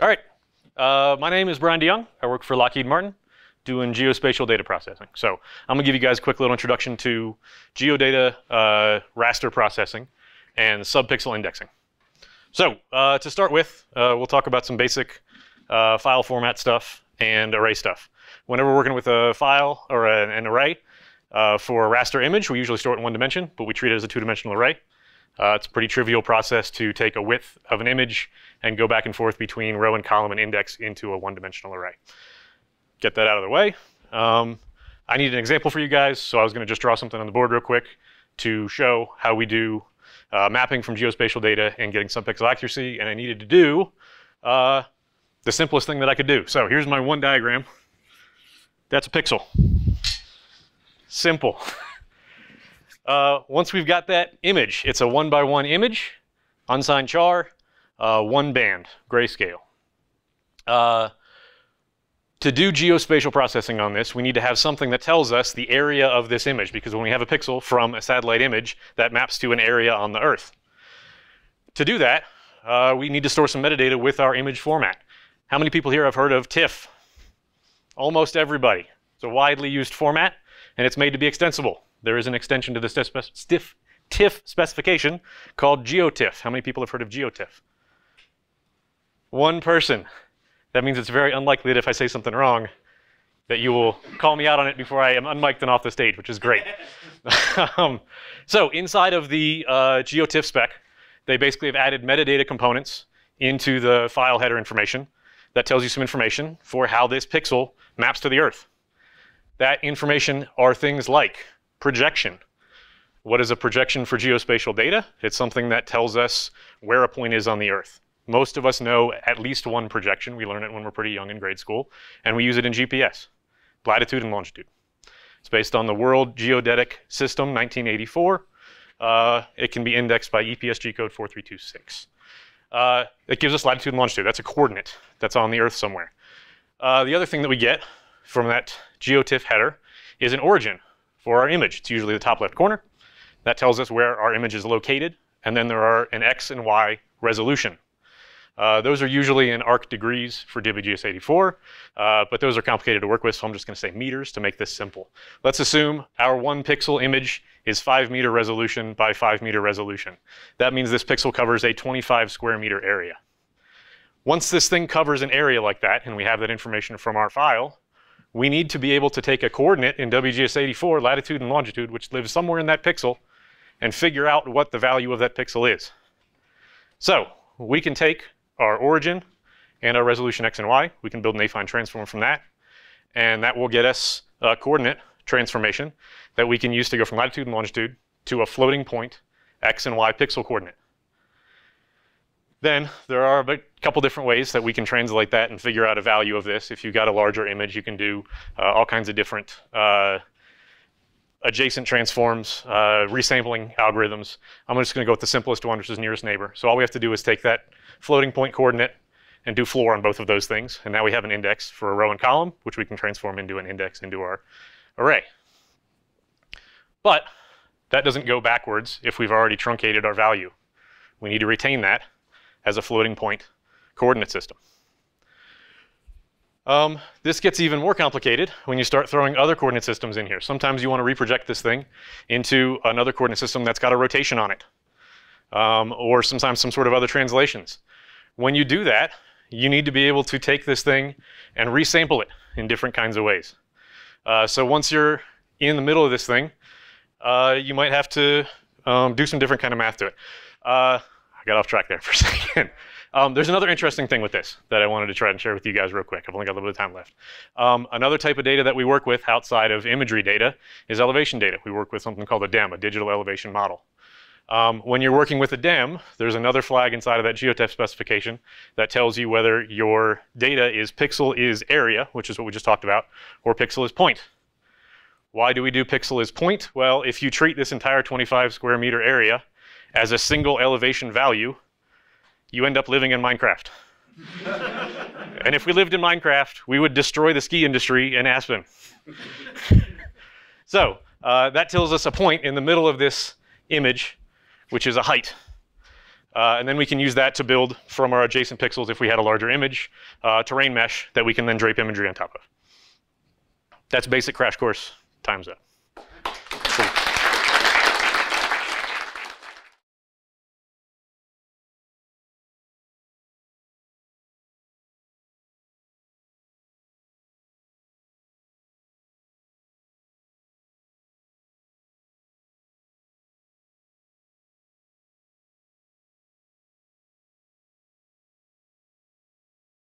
All right, my name is Brian DeYoung. I work for Lockheed Martin doing geospatial data processing. So I'm gonna give you guys a quick little introduction to geodata, raster processing, and subpixel indexing. So to start with, we'll talk about some basic file format stuff and array stuff. Whenever we're working with a file or an array for a raster image, we usually store it in one dimension, but we treat it as a two-dimensional array. It's a pretty trivial process to take a width of an image and go back and forth between row and column and index into a one-dimensional array. Get that out of the way. I need an example for you guys, so I was going to just draw something on the board real quick to show how we do mapping from geospatial data and getting subpixel accuracy, and I needed to do the simplest thing that I could do. So here's my one diagram. That's a pixel. Simple. Once we've got that image, it's a 1 by 1 image, unsigned char, one band, grayscale. To do geospatial processing on this, we need to have something that tells us the area of this image, because when we have a pixel from a satellite image, that maps to an area on the Earth. To do that, we need to store some metadata with our image format. How many people here have heard of TIFF? Almost everybody. It's a widely used format, and it's made to be extensible. There is an extension to the TIFF specification called GeoTIFF. How many people have heard of GeoTIFF? One person. That means it's very unlikely that if I say something wrong, that you will call me out on it before I am unmiked and off the stage, which is great. So inside of the GeoTIFF spec, they basically have added metadata components into the file header information that tells you some information for how this pixel maps to the Earth. That information are things like projection. What is a projection for geospatial data? It's something that tells us where a point is on the Earth. Most of us know at least one projection. We learn it when we're pretty young in grade school, and we use it in GPS, latitude and longitude. It's based on the World Geodetic System 1984. It can be indexed by EPSG code 4326. It gives us latitude and longitude. That's a coordinate that's on the Earth somewhere. The other thing that we get from that GeoTIFF header is an origin for our image. It's usually the top left corner. That tells us where our image is located, and then there are an X and Y resolution. Those are usually in arc degrees for WGS84, but those are complicated to work with, so I'm just gonna say meters to make this simple. Let's assume our one pixel image is 5 meter resolution by 5 meter resolution. That means this pixel covers a 25 square meter area. Once this thing covers an area like that, and we have that information from our file, we need to be able to take a coordinate in WGS84, latitude and longitude, which lives somewhere in that pixel, and figure out what the value of that pixel is. So we can take our origin and our resolution X and Y. We can build an affine transform from that, and that will get us a coordinate transformation that we can use to go from latitude and longitude to a floating point X and Y pixel coordinate. Then there are a couple different ways that we can translate that and figure out a value of this. If you've got a larger image, you can do all kinds of different adjacent transforms, resampling algorithms. I'm just going to go with the simplest one, which is nearest neighbor. So all we have to do is take that floating point coordinate and do floor on both of those things. And now we have an index for a row and column, which we can transform into an index into our array. But that doesn't go backwards if we've already truncated our value. We need to retain that as a floating point coordinate system. This gets even more complicated when you start throwing other coordinate systems in here. Sometimes you want to reproject this thing into another coordinate system that's got a rotation on it, or sometimes some sort of other translations. When you do that, you need to be able to take this thing and resample it in different kinds of ways. So once you're in the middle of this thing, you might have to do some different kind of math to it. I got off track there for a second. There's another interesting thing with this that I wanted to try and share with you guys real quick. I've only got a little bit of time left. Another type of data that we work with outside of imagery data is elevation data. We work with something called a DEM, a digital elevation model. When you're working with a DEM, there's another flag inside of that GeoTIFF specification that tells you whether your data is pixel is area, which is what we just talked about, or pixel is point. Why do we do pixel is point? Well, if you treat this entire 25 square meter area as a single elevation value, you end up living in Minecraft. And if we lived in Minecraft, we would destroy the ski industry in Aspen. So that tells us a point in the middle of this image, which is a height. And then we can use that to build from our adjacent pixels if we had a larger image, terrain mesh that we can then drape imagery on top of. That's basic crash course. Time's up.